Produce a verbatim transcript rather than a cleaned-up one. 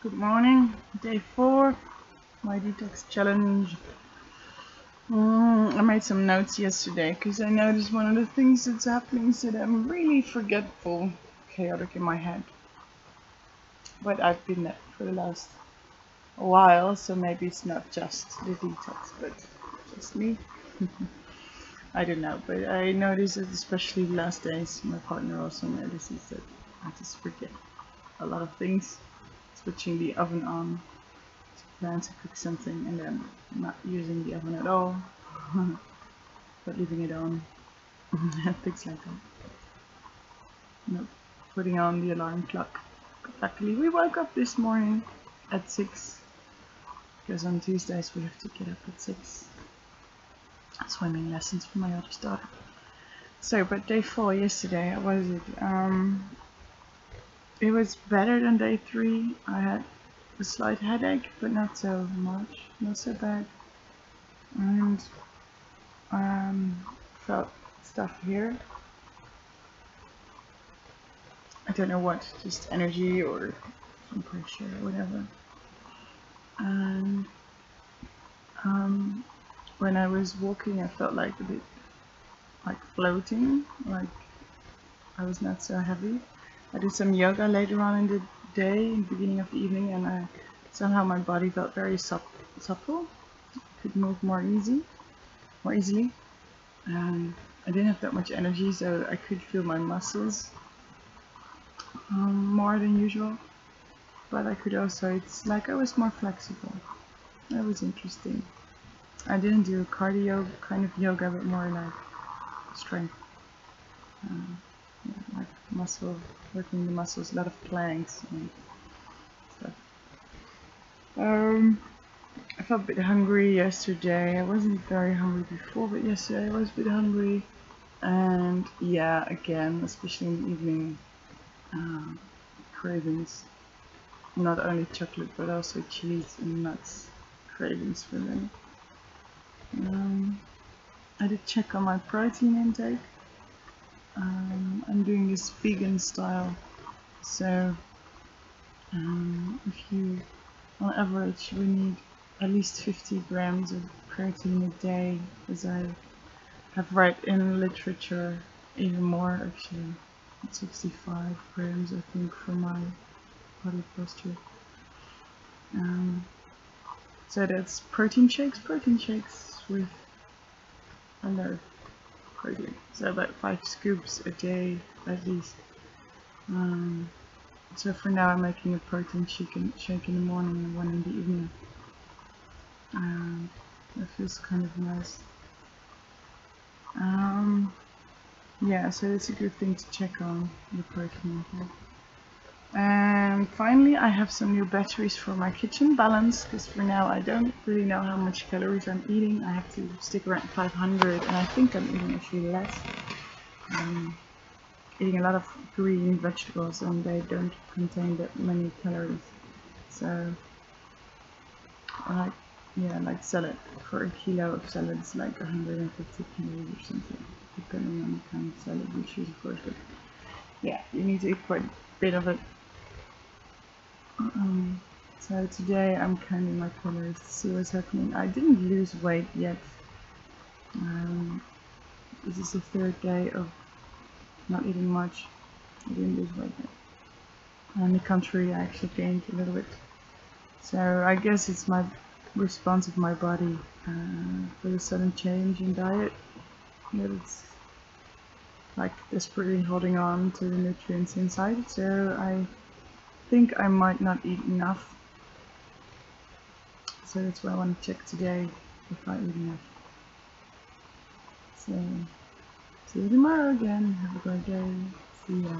Good morning, day four, my detox challenge. Mm, I made some notes yesterday because I noticed one of the things that's happening is that I'm really forgetful, chaotic in my head. But I've been that for the last while, so maybe it's not just the detox, but just me. I don't know, but I noticed that especially the last days, my partner also notices that I just forget a lot of things. Switching the oven on to plan to cook something and then not using the oven at all, but leaving it on, things like that. Not putting on the alarm clock. Luckily we woke up this morning at six, because on Tuesdays we have to get up at six. Swimming lessons for my oldest daughter. So, but day four yesterday, what was it? Um, It was better than day three. I had a slight headache, but not so much, not so bad. And um, felt stuff here. I don't know what, just energy or some pressure or whatever. And um, when I was walking, I felt like a bit like floating, like I was not so heavy. I did some yoga later on in the day, in the beginning of the evening, and I, somehow my body felt very supple, could move more easy, more easily. Um, I didn't have that much energy, so I could feel my muscles um, more than usual, but I could also, it's like I was more flexible. That was interesting. I didn't do cardio kind of yoga, but more like strength. Um, Like muscle, working the muscles, a lot of planks and stuff. Um, I felt a bit hungry yesterday. I wasn't very hungry before, but yesterday I was a bit hungry. And yeah, again, especially in the evening, um, cravings. Not only chocolate, but also cheese and nuts. Cravings for them. Um, I did check on my protein intake. Um, I'm doing this vegan style, so um, if you, on average, we need at least fifty grams of protein a day, as I have read in literature, even more actually, sixty-five grams I think for my body posture. Um, so that's protein shakes, protein shakes with another. Protein. So about five scoops a day at least. Um, so for now I'm making a protein shake in, shake in the morning and one in the evening. Um, that feels kind of nice. Um, yeah, so it's a good thing to check on the protein. And finally I have some new batteries for my kitchen balance, because for now I don't really know how much calories I'm eating. I have to stick around five hundred, and I think I'm eating actually less. Um, eating a lot of green vegetables and they don't contain that many calories. So, like, yeah, like salad, for a kilo of salad it's like one hundred fifty calories or something, depending on the kind of salad you choose of course, but yeah, you need to eat quite a bit of it. Um, so today I'm counting my calories to see what's happening. I didn't lose weight yet. Um, this is the third day of not eating much. I didn't lose weight yet. On the contrary, I actually gained a little bit. So I guess it's my response of my body uh, for the sudden change in diet. That it's like desperately holding on to the nutrients inside. So I think I might not eat enough, so that's why I want to check today if I eat enough. So see you tomorrow again, have a great day, see ya.